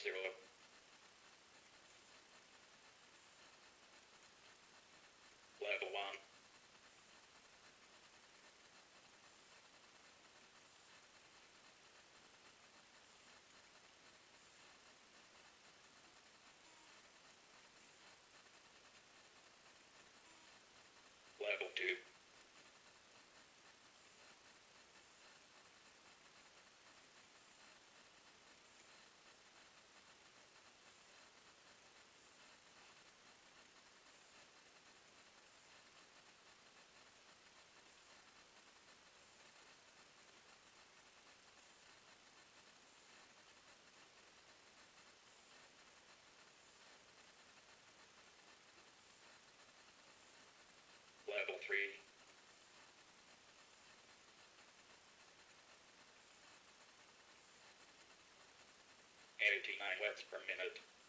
0. Level 1. Level 2. Level 3. Eighty-nine watts per minute.